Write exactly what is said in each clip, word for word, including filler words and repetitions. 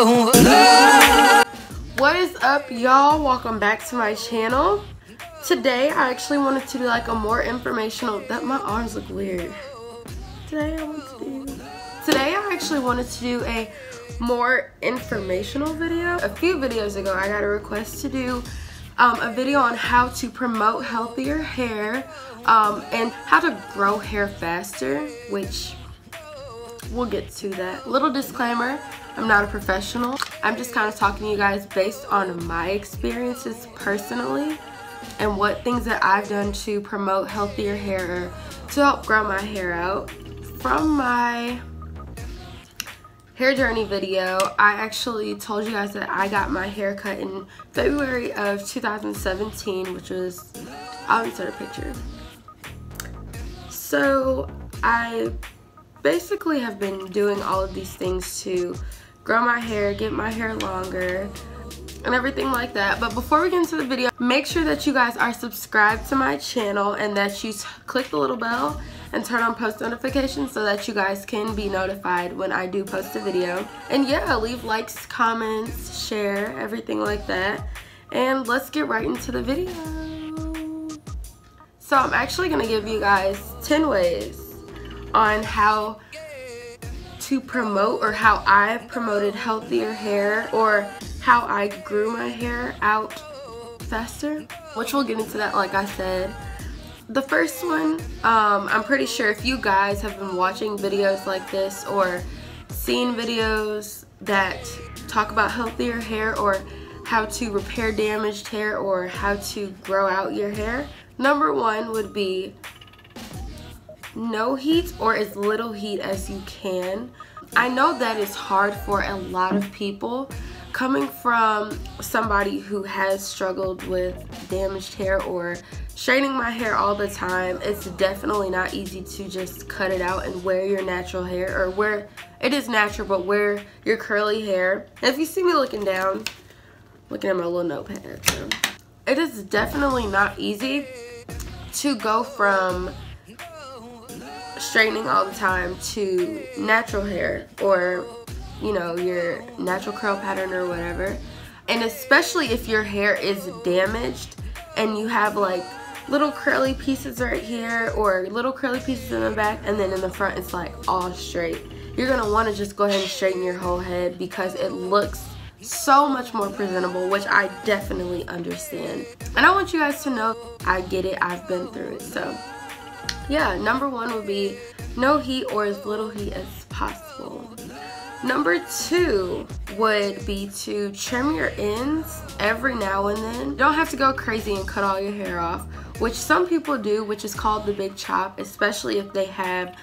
Oh. What is up, y'all? Welcome back to my channel. Today I actually wanted to do like a more informational that my arms look weird. Today I want to do Today I actually wanted to do a more informational video. A few videos ago I got a request to do um, a video on how to promote healthier hair um, and how to grow hair faster, which we'll get to that. Little disclaimer, I'm not a professional. I'm just kind of talking to you guys based on my experiences personally and what things that I've done to promote healthier hair or to help grow my hair out. From my hair journey video, I actually told you guys that I got my hair cut in February of two thousand seventeen, which was, I'll insert a picture. So I basically have been doing all of these things to grow my hair, get my hair longer, and everything like that. But before we get into the video, make sure that you guys are subscribed to my channel and that you click the little bell and turn on post notifications so that you guys can be notified when I do post a video. And yeah, leave likes, comments, share, everything like that. And let's get right into the video. So I'm actually gonna give you guys ten ways on how to promote, or how I promoted healthier hair, or how I grew my hair out faster, which we'll get into that like I said. The first one, um, I'm pretty sure if you guys have been watching videos like this or seen videos that talk about healthier hair or how to repair damaged hair or how to grow out your hair, number one would be no heat or as little heat as you can. I know that is hard for a lot of people. Coming from somebody who has struggled with damaged hair or straightening my hair all the time, it's definitely not easy to just cut it out and wear your natural hair, or wear, it is natural, but wear your curly hair. And if you see me looking down, looking at my little notepad, so it is definitely not easy to go from straightening all the time to natural hair, or you know, your natural curl pattern or whatever. And especially if your hair is damaged and you have like little curly pieces right here or little curly pieces in the back, and then in the front it's like all straight, you're gonna want to just go ahead and straighten your whole head because it looks so much more presentable, which I definitely understand. And I want you guys to know I get it, I've been through it. So yeah, number one would be no heat or as little heat as possible. Number two would be to trim your ends every now and then. You don't have to go crazy and cut all your hair off, which some people do, which is called the big chop, especially if they have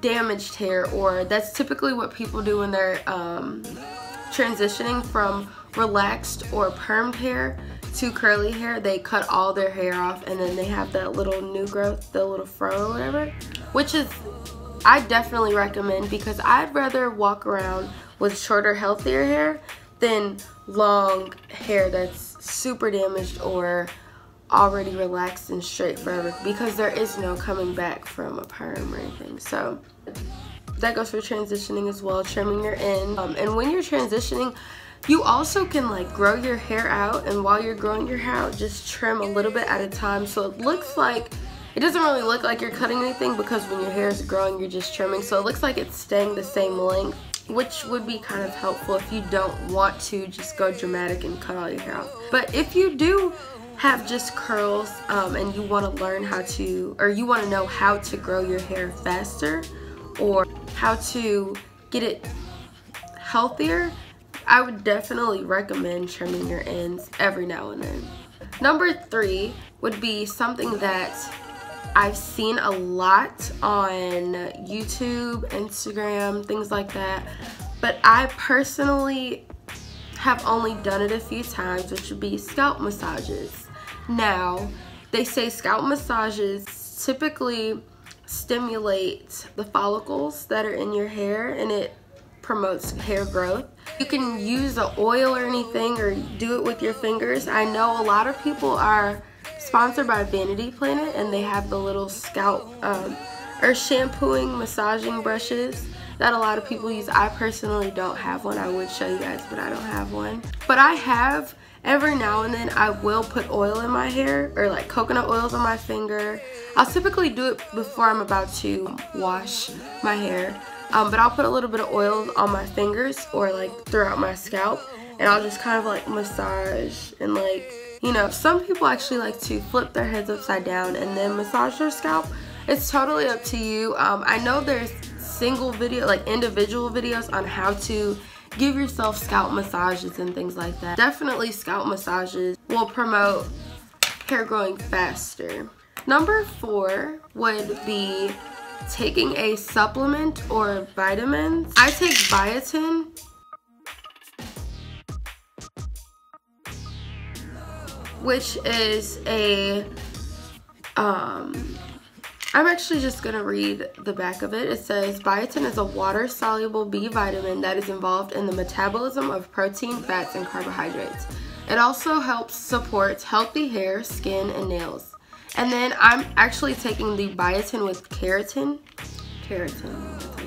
damaged hair, or that's typically what people do when they're um, transitioning from relaxed or permed hair to curly hair. They cut all their hair off and then they have that little new growth, the little fro or whatever, which is, I definitely recommend, because I'd rather walk around with shorter, healthier hair than long hair that's super damaged or already relaxed and straight forever, because there is no coming back from a perm or anything. So that goes for transitioning as well, trimming your end. Um, and when you're transitioning, you also can like grow your hair out, and while you're growing your hair out, just trim a little bit at a time so it looks like, it doesn't really look like you're cutting anything, because when your hair is growing, you're just trimming, so it looks like it's staying the same length, which would be kind of helpful if you don't want to just go dramatic and cut all your hair off. But if you do have just curls um, and you want to learn how to, or you want to know how to grow your hair faster or how to get it healthier, I would definitely recommend trimming your ends every now and then. Number three would be something that I've seen a lot on YouTube, Instagram, things like that, but I personally have only done it a few times, which would be scalp massages. Now, they say scalp massages typically stimulate the follicles that are in your hair, and it promotes hair growth. You can use an oil or anything, or do it with your fingers. I know a lot of people are sponsored by Vanity Planet, and they have the little scalp um, or shampooing, massaging brushes, that a lot of people use. I personally don't have one. I would show you guys, but I don't have one. But I have, every now and then, I will put oil in my hair, or like coconut oils on my finger. I'll typically do it before I'm about to wash my hair. Um, but I'll put a little bit of oil on my fingers or like throughout my scalp, and I'll just kind of like massage and like, you know, some people actually like to flip their heads upside down and then massage their scalp. It's totally up to you. Um, I know there's single video, like individual videos on how to give yourself scalp massages and things like that. Definitely scalp massages will promote hair growing faster. Number four would be taking a supplement or vitamins. I take biotin. Which is a, um, I'm actually just gonna read the back of it. It says, biotin is a water-soluble B vitamin that is involved in the metabolism of protein, fats, and carbohydrates. It also helps support healthy hair, skin, and nails. And then I'm actually taking the biotin with keratin. Keratin, that's what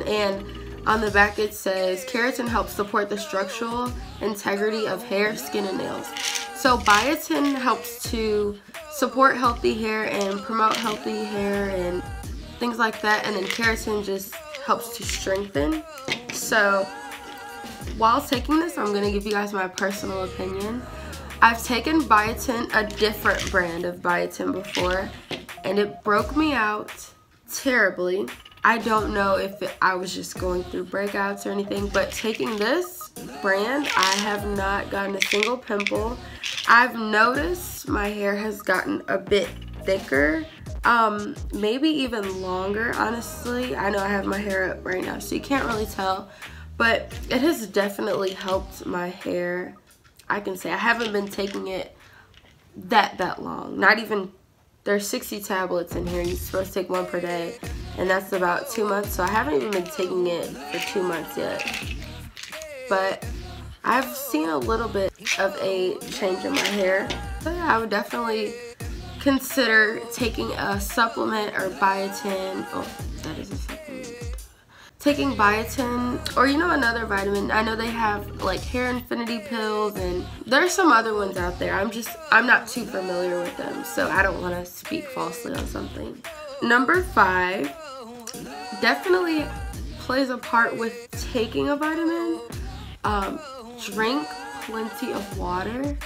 you say. And on the back it says, keratin helps support the structural integrity of hair, skin, and nails. So biotin helps to support healthy hair and promote healthy hair and things like that. And then keratin just helps to strengthen. So while taking this, I'm going to give you guys my personal opinion. I've taken biotin, a different brand of biotin before, and it broke me out terribly. I don't know if it, I was just going through breakouts or anything, but taking this brand, I have not gotten a single pimple. I've noticed my hair has gotten a bit thicker, um, maybe even longer, honestly. I know I have my hair up right now, so you can't really tell, but it has definitely helped my hair. I can say I haven't been taking it that, that long. Not even, there's sixty tablets in here. You're supposed to take one per day. And that's about two months, so I haven't even been taking it for two months yet. But I've seen a little bit of a change in my hair. So yeah, I would definitely consider taking a supplement or biotin. Oh, that is a supplement. Taking biotin, or you know, another vitamin. I know they have like hair infinity pills, and there's some other ones out there. I'm just, I'm not too familiar with them, so I don't want to speak falsely on something. Number five definitely plays a part with taking a vitamin. Um, drink plenty of water.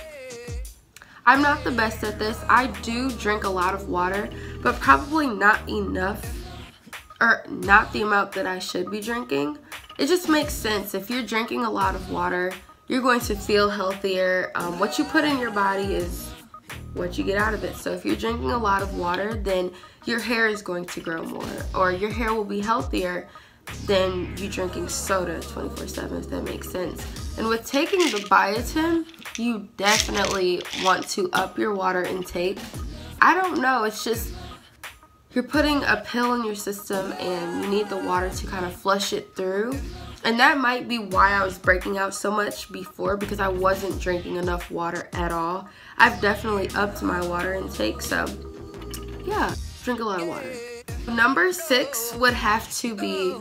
I'm not the best at this. I do drink a lot of water, but probably not enough, or not the amount that I should be drinking. It just makes sense. If you're drinking a lot of water, you're going to feel healthier. Um, what you put in your body is what you get out of it. So if you're drinking a lot of water, then your hair is going to grow more, or your hair will be healthier than you drinking soda twenty-four seven, if that makes sense. And with taking the biotin, you definitely want to up your water intake. I don't know, it's just you're putting a pill in your system and you need the water to kind of flush it through. And that might be why I was breaking out so much before, because I wasn't drinking enough water at all. I've definitely upped my water intake, so yeah. Drink a lot of water. Number six would have to be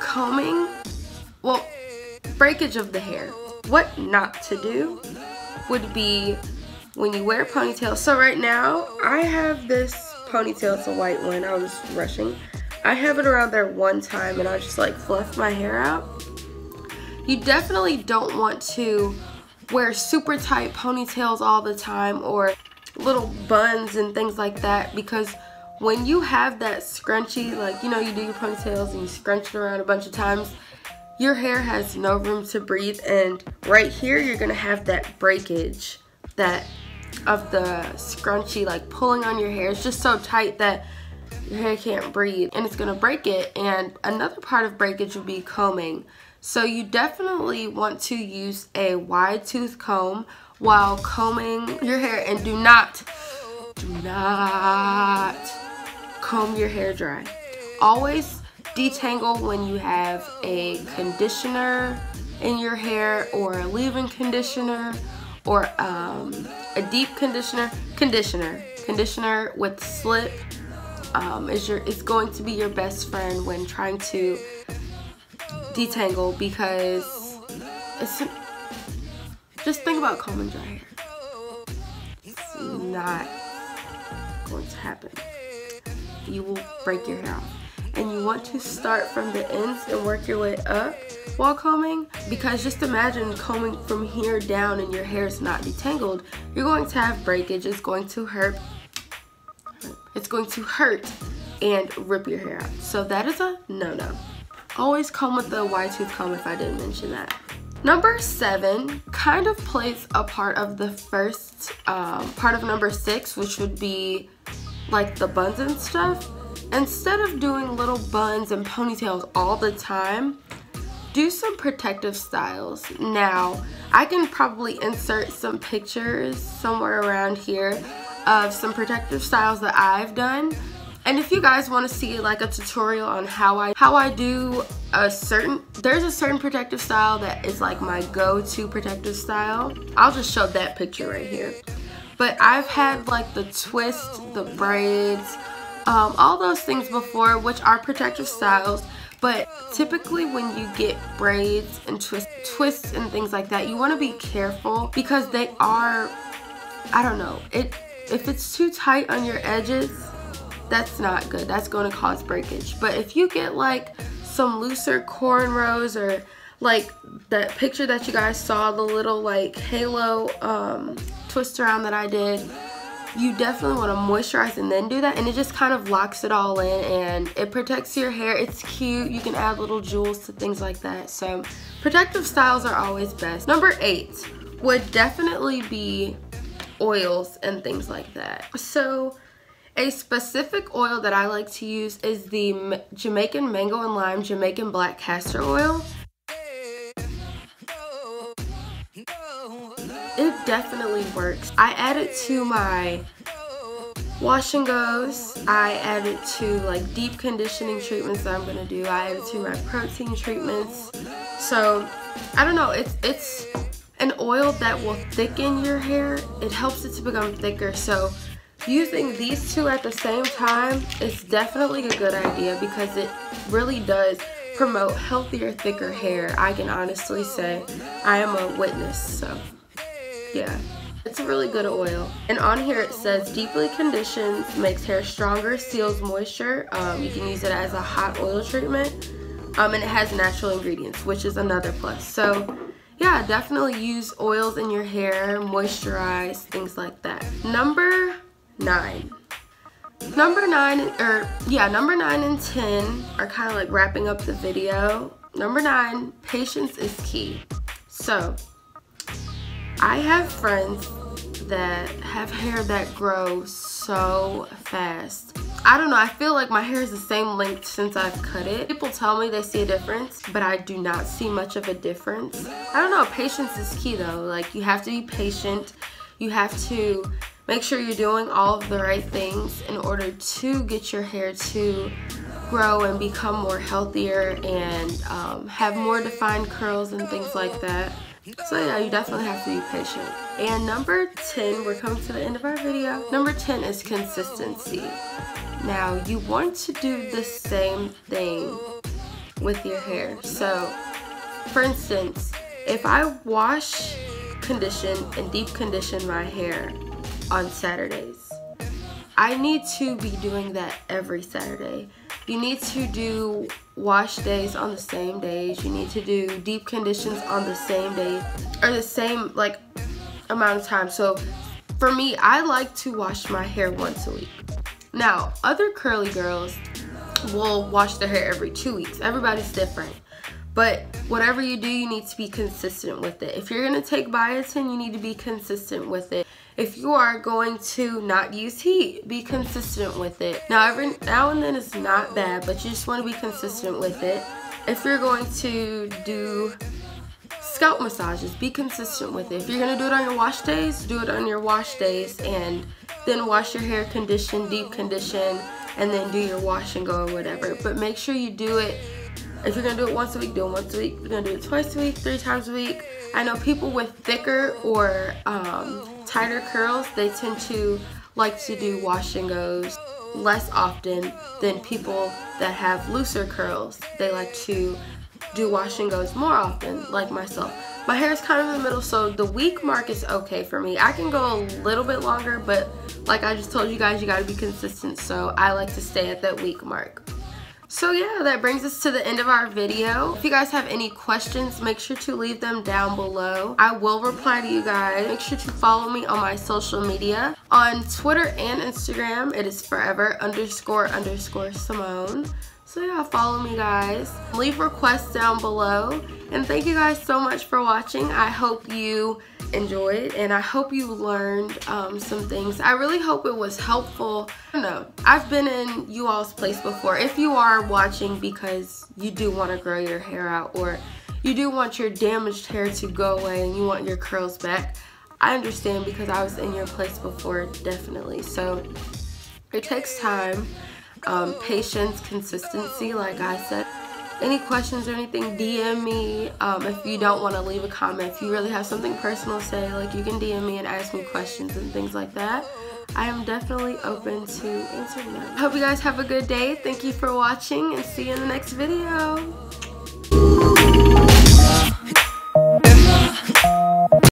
combing, well, breakage of the hair. What not to do would be when you wear ponytails. So right now, I have this ponytail, it's a white one, I was rushing. I have it around there one time and I just like fluffed my hair out. You definitely don't want to wear super tight ponytails all the time, or little buns and things like that, because when you have that scrunchie, like, you know, you do your ponytails and you scrunch it around a bunch of times, your hair has no room to breathe, and right here you're gonna have that breakage that of the scrunchie, like pulling on your hair. It's just so tight that your hair can't breathe, and it's gonna break it. And another part of breakage would be combing. So you definitely want to use a wide tooth comb while combing your hair, and do not, do not comb your hair dry. Always detangle when you have a conditioner in your hair, or a leave-in conditioner, or um, a deep conditioner, conditioner, conditioner with slip, um, is your it's going to be your best friend when trying to detangle, because it's just think about comb and dry hair. It's not going to happen. You will break your hair off. And you want to start from the ends and work your way up while combing, because just imagine combing from here down and your hair is not detangled. You're going to have breakage. It's going to hurt. It's going to hurt and rip your hair out. So that is a no-no. Always comb with the wide tooth comb, if I didn't mention that. Number seven kind of plays a part of the first um, part of number six, which would be like the buns and stuff. Instead of doing little buns and ponytails all the time, do some protective styles. Now, I can probably insert some pictures somewhere around here of some protective styles that I've done. And if you guys want to see like a tutorial on how I how I do a certain, there's a certain protective style that is like my go-to protective style. I'll just show that picture right here. But I've had like the twist, the braids, Um, all those things before, which are protective styles, but typically when you get braids and twist, twists and things like that, you want to be careful, because they are, I don't know, it if it's too tight on your edges, that's not good. That's going to cause breakage. But if you get like some looser cornrows, or like that picture that you guys saw, the little like halo um, twist around that I did, you definitely want to moisturize and then do that, and it just kind of locks it all in and it protects your hair. It's cute. You can add little jewels to things like that. So protective styles are always best. Number eight would definitely be oils and things like that. So a specific oil that I like to use is the Jamaican mango and lime Jamaican black castor oil. It definitely works. I add it to my wash and goes. I add it to like deep conditioning treatments that I'm gonna do. I add it to my protein treatments. So I don't know, it's it's an oil that will thicken your hair. It helps it to become thicker. So using these two at the same time is definitely a good idea, because it really does promote healthier, thicker hair. I can honestly say I am a witness. So yeah, it's a really good oil. And on here it says deeply conditions, makes hair stronger, seals moisture. Um, you can use it as a hot oil treatment. Um, and it has natural ingredients, which is another plus. So yeah, definitely use oils in your hair, moisturize, things like that. Number nine. Number nine, or yeah, number nine and ten are kind of like wrapping up the video. Number nine, patience is key. So I have friends that have hair that grows so fast. I don't know, I feel like my hair is the same length since I've cut it. People tell me they see a difference, but I do not see much of a difference. I don't know, patience is key though. Like, you have to be patient. You have to make sure you're doing all of the right things in order to get your hair to grow and become more healthier and um, have more defined curls and things like that. So yeah, you definitely have to be patient. And number ten, we're coming to the end of our video. Number ten is consistency. Now, you want to do the same thing with your hair. So, for instance, if I wash, condition, and deep condition my hair on Saturdays, I need to be doing that every Saturday. You need to do wash days on the same days. You need to do deep conditions on the same day, or the same like amount of time. So for me, I like to wash my hair once a week. Now, other curly girls will wash their hair every two weeks. Everybody's different. But whatever you do, you need to be consistent with it. If you're going to take biotin, you need to be consistent with it. If you are going to not use heat, be consistent with it. Now, every now and then it's not bad, but you just want to be consistent with it. If you're going to do scalp massages, be consistent with it. If you're going to do it on your wash days, do it on your wash days, and then wash your hair, condition, deep condition, and then do your wash and go or whatever. But make sure you do it. If you're going to do it once a week, do it once a week. If you're going to do it twice a week, three times a week. I know people with thicker or um, tighter curls, they tend to like to do wash and goes. less often than people that have looser curls. They like to do wash and goes more often, like myself. My hair is kind of in the middle, so the week mark is okay for me. I can go a little bit longer, but like I just told you guys, you gotta be consistent, so I like to stay at that week mark. So yeah, that brings us to the end of our video. If you guys have any questions, make sure to leave them down below. I will reply to you guys. Make sure to follow me on my social media. On Twitter and Instagram, it is forever underscore underscore Simone. So yeah, follow me guys. Leave requests down below. And thank you guys so much for watching. I hope you enjoyed and I hope you learned um, some things. I really hope it was helpful. I don't know, I've been in you all's place before. If you are watching because you do want to grow your hair out, or you do want your damaged hair to go away and you want your curls back, I understand, because I was in your place before, definitely. So it takes time, um, patience, consistency, like I said. Any questions or anything, D M me. Um, if you don't want to leave a comment, if you really have something personal to say, like, you can D M me and ask me questions and things like that. I am definitely open to answering them. Hope you guys have a good day. Thank you for watching, and see you in the next video.